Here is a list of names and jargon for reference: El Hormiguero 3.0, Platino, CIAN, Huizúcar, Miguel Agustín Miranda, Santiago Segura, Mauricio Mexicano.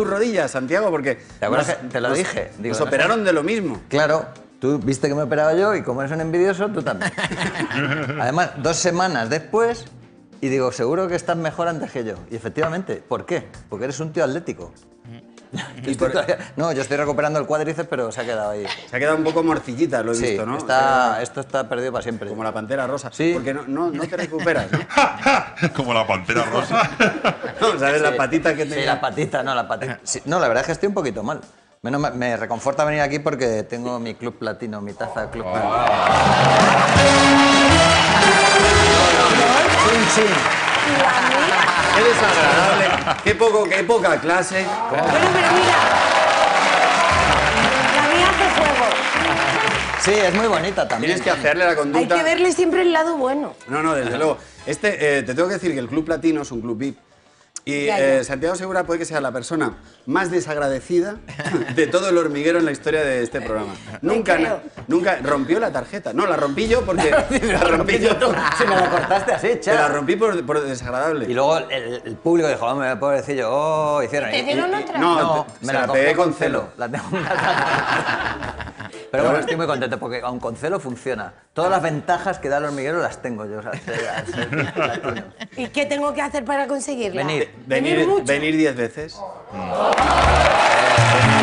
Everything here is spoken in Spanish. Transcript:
Tus rodillas, Santiago, porque... ¿Te acuerdas? Te lo dije. Digo, nos operaron de lo mismo. Claro. Tú viste que me operaba yo y como eres un envidioso, tú también. Además, 2 semanas después, y digo, seguro que estás mejor antes que yo. Y efectivamente, ¿por qué? Porque eres un tío atlético. ¿Y todavía? No, yo estoy recuperando el cuádriceps, pero se ha quedado ahí. Se ha quedado un poco morcillita, lo he visto, ¿no? Está, esto está perdido para siempre. Como la pantera rosa. Sí. Porque no te recuperas, ¿no? Como la pantera rosa. No, ¿sabes? Sí. La patita que tenía. Sí, la patita, no, la patita. Sí, no, la verdad es que estoy un poquito mal. Menos me reconforta venir aquí porque tengo mi club Platino, mi taza de club Platino. Chin, chin. Qué desagradable, qué poca clase. Bueno, pero mira, la mía hace fuego. Sí, es muy bonita también. Tienes que hacerle la conducta. Hay que verle siempre el lado bueno. No, no, desde luego. Te tengo que decir que el club Platino es un club VIP. Y Santiago Segura puede que sea la persona más desagradecida de todo el hormiguero en la historia de este programa. Nunca rompió la tarjeta. No, la rompí yo porque... La rompí yo. Si me la cortaste así, chaval. La rompí por desagradable. Y luego el público dijo, me puedo decir yo, oh, hicieron... ¿Te hicieron otra? No, me la pegué con celo. La tengo en casa. Pero bueno, estoy muy contento porque aun con celo funciona. Todas las ventajas que da el hormiguero las tengo yo. O sea, ¿y qué tengo que hacer para conseguirla? Venir 10 veces. Oh.